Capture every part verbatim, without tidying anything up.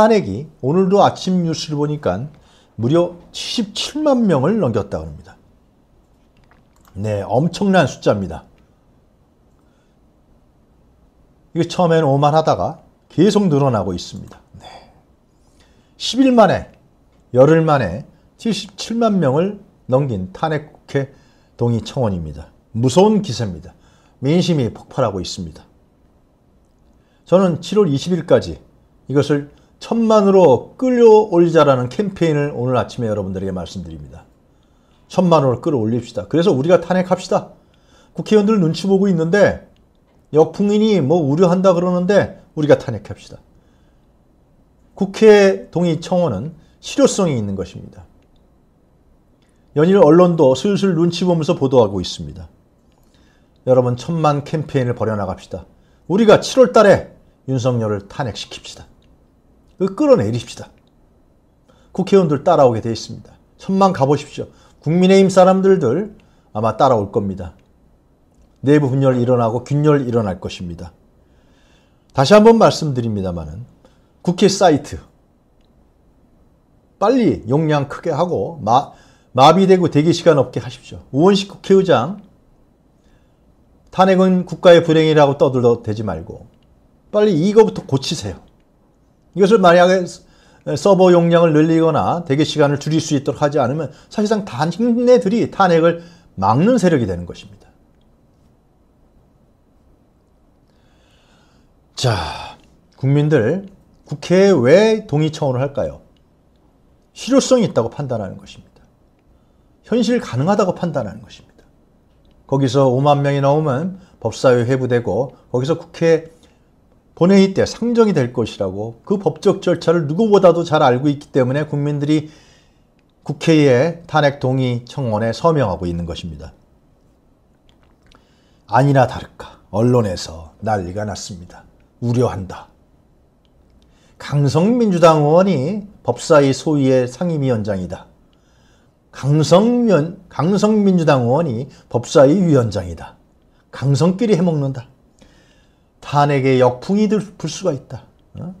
탄핵이 오늘도 아침 뉴스를 보니까 무려 칠십칠만 명을 넘겼다고 합니다. 네, 엄청난 숫자입니다. 이게 처음에는 오만 하다가 계속 늘어나고 있습니다. 네. 십 일 만에, 열흘 만에 칠십칠만 명을 넘긴 탄핵국회 동의 청원입니다. 무서운 기세입니다. 민심이 폭발하고 있습니다. 저는 칠월 이십일까지 이것을 천만으로 끌어올리자라는 캠페인을 오늘 아침에 여러분들에게 말씀드립니다. 천만으로 끌어올립시다. 그래서 우리가 탄핵합시다. 국회의원들 눈치 보고 있는데 역풍이니 뭐 우려한다 그러는데 우리가 탄핵합시다. 국회 동의 청원은 실효성이 있는 것입니다. 연일 언론도 슬슬 눈치 보면서 보도하고 있습니다. 여러분, 천만 캠페인을 벌여나갑시다. 우리가 칠월 달에 윤석열을 탄핵시킵시다. 끌어내립시다. 국회의원들 따라오게 되어 있습니다. 천만 가보십시오. 국민의힘 사람들들 아마 따라올 겁니다. 내부 분열 일어나고 균열 일어날 것입니다. 다시 한번 말씀드립니다만은 국회 사이트 빨리 용량 크게 하고 마, 마비되고 대기시간 없게 하십시오. 우원식 국회의장 탄핵은 국가의 불행이라고 떠들어대지 말고 빨리 이거부터 고치세요. 이것을 만약에 서버 용량을 늘리거나 대기시간을 줄일 수 있도록 하지 않으면 사실상 당신네들이 탄핵을 막는 세력이 되는 것입니다. 자, 국민들 국회에 왜 동의 청원을 할까요? 실효성이 있다고 판단하는 것입니다. 현실 가능하다고 판단하는 것입니다. 거기서 오만 명이 넘으면 법사위 회부되고 거기서 국회 본회의 때 상정이 될 것이라고 그 법적 절차를 누구보다도 잘 알고 있기 때문에 국민들이 국회의 탄핵 동의 청원에 서명하고 있는 것입니다. 아니나 다를까 언론에서 난리가 났습니다. 우려한다. 강성민주당 의원이 법사위 소위의 상임위원장이다. 강성면, 강성민주당 의원이 법사위 위원장이다. 강성끼리 해먹는다. 탄핵에 역풍이 불 수가 있다. 어?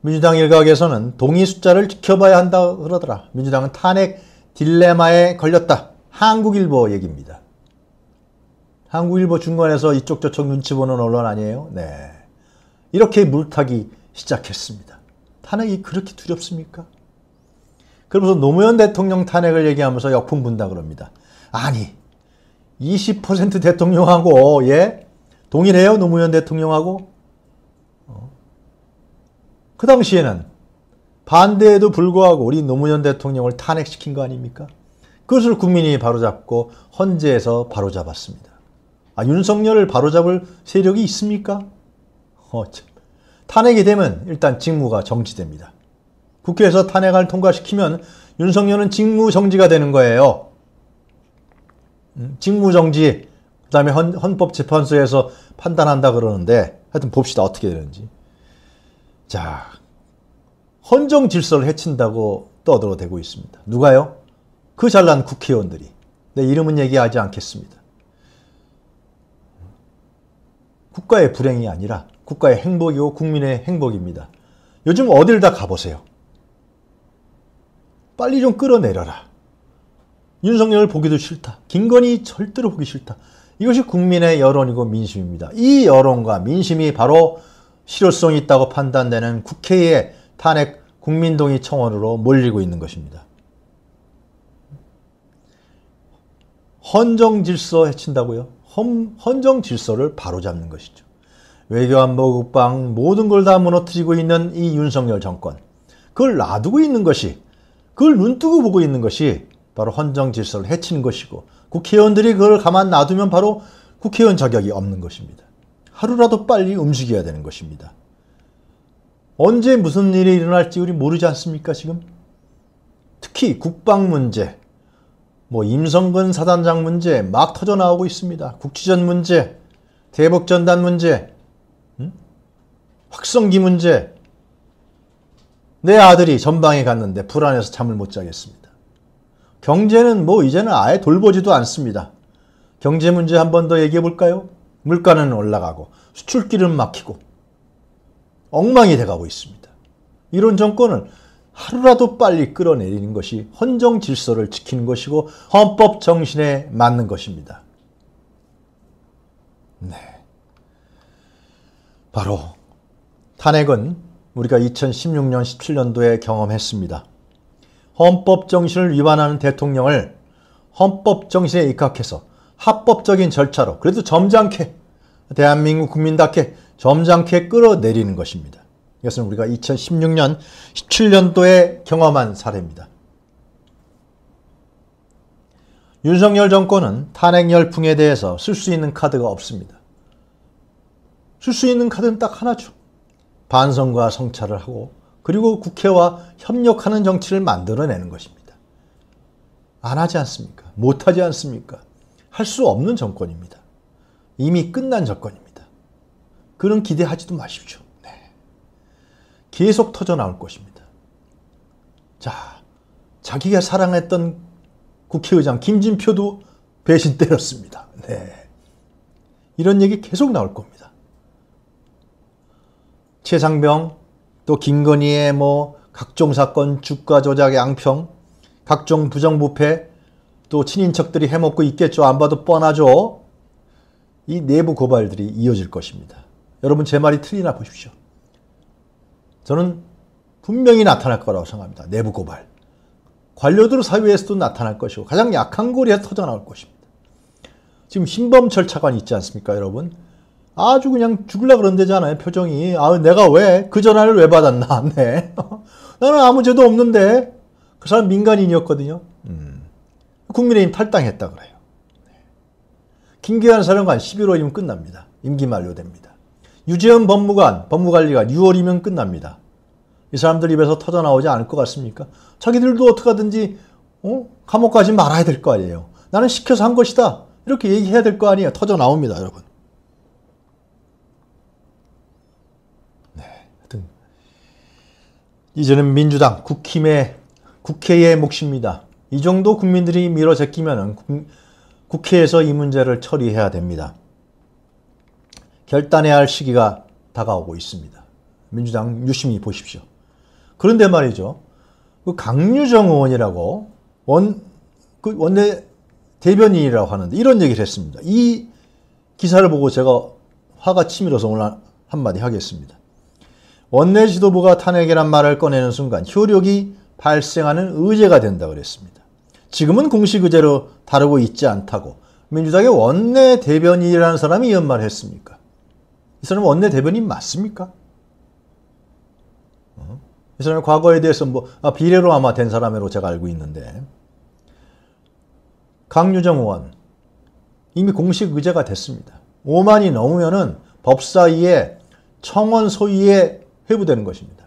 민주당 일각에서는 동의 숫자를 지켜봐야 한다 그러더라. 민주당은 탄핵 딜레마에 걸렸다. 한국일보 얘기입니다. 한국일보 중간에서 이쪽 저쪽 눈치 보는 언론 아니에요? 네. 이렇게 물타기 시작했습니다. 탄핵이 그렇게 두렵습니까? 그러면서 노무현 대통령 탄핵을 얘기하면서 역풍 분다 그럽니다. 아니, 이십 퍼센트 대통령하고 예 동일해요? 노무현 대통령하고? 어. 그 당시에는 반대에도 불구하고 우리 노무현 대통령을 탄핵시킨 거 아닙니까? 그것을 국민이 바로잡고 헌재에서 바로잡았습니다. 아, 윤석열을 바로잡을 세력이 있습니까? 어, 참. 탄핵이 되면 일단 직무가 정지됩니다. 국회에서 탄핵안을 통과시키면 윤석열은 직무정지가 되는 거예요. 직무정지, 그 다음에 헌법재판소에서 판단한다 그러는데 하여튼 봅시다 어떻게 되는지. 자, 헌정질서를 해친다고 떠들어대고 있습니다. 누가요? 그 잘난 국회의원들이. 내 이름은 얘기하지 않겠습니다. 국가의 불행이 아니라 국가의 행복이고 국민의 행복입니다. 요즘 어딜 다 가보세요. 빨리 좀 끌어내려라. 윤석열 보기도 싫다. 김건희 절대로 보기 싫다. 이것이 국민의 여론이고 민심입니다. 이 여론과 민심이 바로 실효성이 있다고 판단되는 국회의 탄핵 국민동의 청원으로 몰리고 있는 것입니다. 헌정질서 해친다고요? 헌, 헌정질서를 바로잡는 것이죠. 외교안보 국방 모든 걸 다 무너뜨리고 있는 이 윤석열 정권. 그걸 놔두고 있는 것이, 그걸 눈뜨고 보고 있는 것이 바로 헌정질서를 해치는 것이고 국회의원들이 그걸 가만 놔두면 바로 국회의원 자격이 없는 것입니다. 하루라도 빨리 움직여야 되는 것입니다. 언제 무슨 일이 일어날지 우리 모르지 않습니까 지금? 특히 국방 문제, 뭐 임성근 사단장 문제 막 터져나오고 있습니다. 국지전 문제, 대북전단 문제, 음? 확성기 문제, 내 아들이 전방에 갔는데 불안해서 잠을 못 자겠습니다. 경제는 뭐 이제는 아예 돌보지도 않습니다. 경제 문제 한 번 더 얘기해 볼까요? 물가는 올라가고 수출길은 막히고 엉망이 돼가고 있습니다. 이런 정권을 하루라도 빨리 끌어내리는 것이 헌정 질서를 지키는 것이고 헌법 정신에 맞는 것입니다. 네, 바로 탄핵은 우리가 이천십육 년, 십칠 년도에 경험했습니다. 헌법 정신을 위반하는 대통령을 헌법 정신에 입각해서 합법적인 절차로 그래도 점잖게 대한민국 국민답게 점잖게 끌어내리는 것입니다. 이것은 우리가 이천십육 년, 십칠 년도에 경험한 사례입니다. 윤석열 정권은 탄핵 열풍에 대해서 쓸 수 있는 카드가 없습니다. 쓸 수 있는 카드는 딱 하나죠. 반성과 성찰을 하고 그리고 국회와 협력하는 정치를 만들어내는 것입니다. 안 하지 않습니까? 못하지 않습니까? 할 수 없는 정권입니다. 이미 끝난 정권입니다. 그런 기대하지도 마십시오. 계속 터져나올 것입니다. 자, 자기가 사랑했던 국회의장 김진표도 배신 때렸습니다. 네, 이런 얘기 계속 나올 겁니다. 최상병, 또 김건희의 뭐 각종 사건, 주가 조작, 양평, 각종 부정부패, 또 친인척들이 해먹고 있겠죠. 안 봐도 뻔하죠. 이 내부 고발들이 이어질 것입니다. 여러분 제 말이 틀리나 보십시오. 저는 분명히 나타날 거라고 생각합니다. 내부 고발. 관료들 사회에서도 나타날 것이고 가장 약한 고리에서 터져나올 것입니다. 지금 신범철 차관 있지 않습니까, 여러분? 아주 그냥 죽으려고 그런 데잖아요, 표정이. 아, 내가 왜? 그 전화를 왜 받았나? 네. 나는 아무 죄도 없는데. 그 사람 민간인이었거든요. 음. 국민의힘 탈당했다 그래요. 네. 김기환 사령관 십일월이면 끝납니다. 임기 만료됩니다. 유재현 법무관, 법무관리관 유월이면 끝납니다. 이 사람들 입에서 터져나오지 않을 것 같습니까? 자기들도 어떻게 하든지 어? 감옥 가지 말아야 될 거 아니에요. 나는 시켜서 한 것이다. 이렇게 얘기해야 될 거 아니에요. 터져나옵니다, 여러분. 네, 하여튼 이제는 민주당, 국힘의, 국회의 몫입니다. 이 정도 국민들이 밀어제끼면 국회에서 이 문제를 처리해야 됩니다. 결단해야 할 시기가 다가오고 있습니다. 민주당 유심히 보십시오. 그런데 말이죠. 그 강유정 의원이라고 원, 그 원내 대변인이라고 하는데 이런 얘기를 했습니다. 이 기사를 보고 제가 화가 치밀어서 오늘 한마디 하겠습니다. 원내 지도부가 탄핵이란 말을 꺼내는 순간 효력이 발생하는 의제가 된다고 그랬습니다. 지금은 공식 의제로 다루고 있지 않다고 민주당의 원내 대변인이라는 사람이 이런 말을 했습니까? 이 사람은 원내대변인 맞습니까? 어? 이 사람은 과거에 대해서 뭐 아, 비례로 아마 된 사람으로 제가 알고 있는데 강유정 의원 이미 공식 의제가 됐습니다. 오만이 넘으면은 법사위에 청원 소위에 회부되는 것입니다.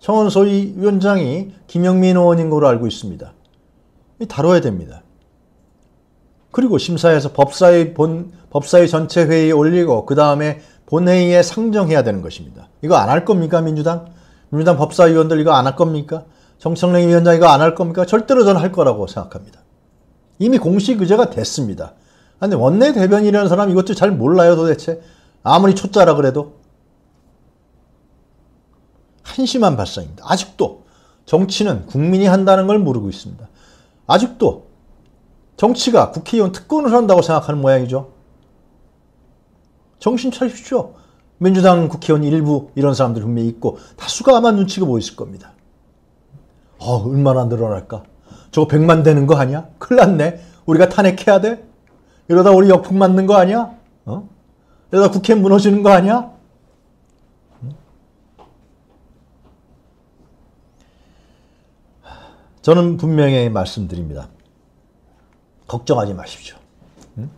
청원 소위 위원장이 김영민 의원인 걸로 알고 있습니다. 다뤄야 됩니다. 그리고 심사해서 법사위 본 법사위 전체 회의에 올리고 그 다음에 본회의에 상정해야 되는 것입니다. 이거 안 할 겁니까, 민주당? 민주당 법사위원들 이거 안 할 겁니까? 정청래 위원장 이거 안 할 겁니까? 절대로 저는 할 거라고 생각합니다. 이미 공식 의제가 됐습니다. 근데 원내대변인이라는 사람 이것도 잘 몰라요, 도대체. 아무리 초짜라 그래도. 한심한 발상입니다. 아직도 정치는 국민이 한다는 걸 모르고 있습니다. 아직도 정치가 국회의원 특권을 한다고 생각하는 모양이죠. 정신 차리십시오. 민주당 국회의원 일부 이런 사람들 분명히 있고 다수가 아마 눈치가 보였을 겁니다. 어, 얼마나 늘어날까? 저거 백만 되는 거 아니야? 큰일 났네. 우리가 탄핵해야 돼? 이러다 우리 역풍 맞는 거 아니야? 어? 이러다 국회 무너지는 거 아니야? 저는 분명히 말씀드립니다. 걱정하지 마십시오. 응?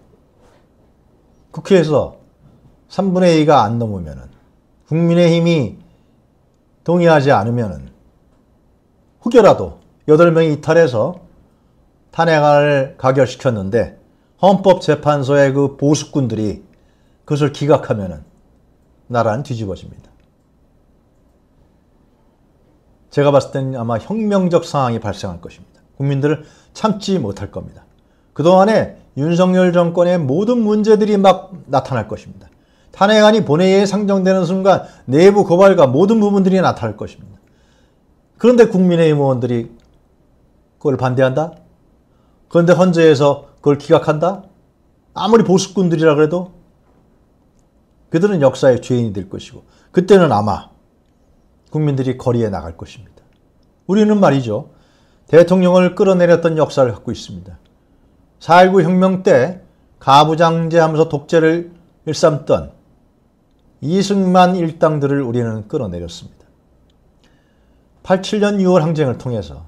국회에서 삼분의 이가 안 넘으면 국민의힘이 동의하지 않으면 혹여라도 여덟 명이 이탈해서 탄핵안을 가결시켰는데 헌법재판소의 그 보수꾼들이 그것을 기각하면 나라는 뒤집어집니다. 제가 봤을 때는 아마 혁명적 상황이 발생할 것입니다. 국민들을 참지 못할 겁니다. 그동안에 윤석열 정권의 모든 문제들이 막 나타날 것입니다. 탄핵안이 본회의에 상정되는 순간 내부 고발과 모든 부분들이 나타날 것입니다. 그런데 국민의힘 의원들이 그걸 반대한다? 그런데 헌재에서 그걸 기각한다? 아무리 보수꾼들이라 그래도 그들은 역사의 죄인이 될 것이고 그때는 아마 국민들이 거리에 나갈 것입니다. 우리는 말이죠. 대통령을 끌어내렸던 역사를 갖고 있습니다. 사 일구 혁명 때 가부장제하면서 독재를 일삼던 이승만 일당들을 우리는 끌어내렸습니다. 팔십칠 년 유월 항쟁을 통해서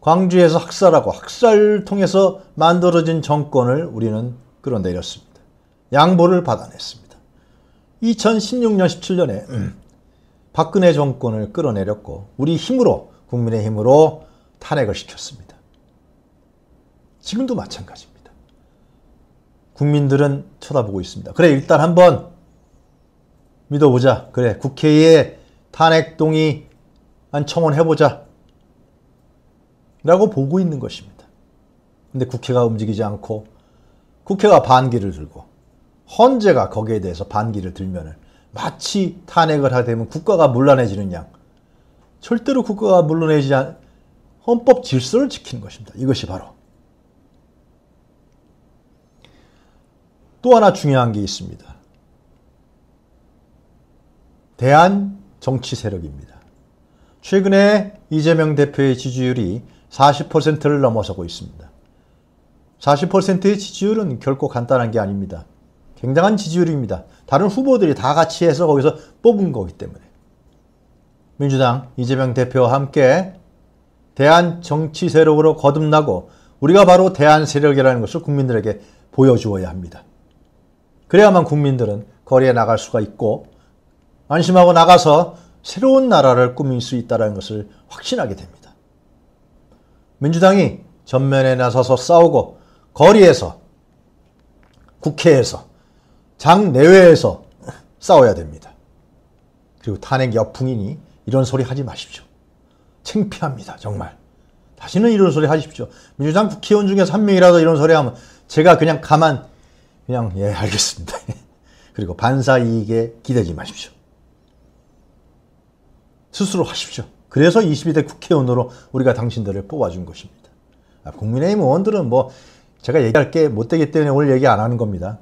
광주에서 학살하고 학살을 통해서 만들어진 정권을 우리는 끌어내렸습니다. 양보를 받아냈습니다. 이천십육 년 십칠 년에 박근혜 정권을 끌어내렸고 우리 힘으로 국민의 힘으로 탄핵을 시켰습니다. 지금도 마찬가지입니다. 국민들은 쳐다보고 있습니다. 그래 일단 한번 믿어보자. 그래 국회에 탄핵 동의안 청원해보자. 라고 보고 있는 것입니다. 근데 국회가 움직이지 않고 국회가 반기를 들고 헌재가 거기에 대해서 반기를 들면은 마치 탄핵을 하게 되면 국가가 물란해지는 양. 절대로 국가가 물란해지지 않 헌법 질서를 지키는 것입니다. 이것이 바로. 또 하나 중요한 게 있습니다. 대한 정치 세력입니다. 최근에 이재명 대표의 지지율이 사십 퍼센트를 넘어서고 있습니다. 사십 퍼센트의 지지율은 결코 간단한 게 아닙니다. 굉장한 지지율입니다. 다른 후보들이 다 같이 해서 거기서 뽑은 거기 때문에. 민주당 이재명 대표와 함께 대한 정치 세력으로 거듭나고 우리가 바로 대한 세력이라는 것을 국민들에게 보여주어야 합니다. 그래야만 국민들은 거리에 나갈 수가 있고 안심하고 나가서 새로운 나라를 꾸밀 수 있다는 것을 확신하게 됩니다. 민주당이 전면에 나서서 싸우고 거리에서 국회에서 장 내외에서 싸워야 됩니다. 그리고 탄핵 여풍이니 이런 소리 하지 마십시오. 창피합니다. 정말. 다시는 이런 소리 하십시오. 민주당 국회의원 중에서 한 명이라도 이런 소리 하면 제가 그냥 가만 그냥 예 알겠습니다. 그리고 반사 이익에 기대지 마십시오. 스스로 하십시오. 그래서 이십이 대 국회의원으로 우리가 당신들을 뽑아준 것입니다. 국민의힘 의원들은 뭐 제가 얘기할 게 못되기 때문에 오늘 얘기 안 하는 겁니다.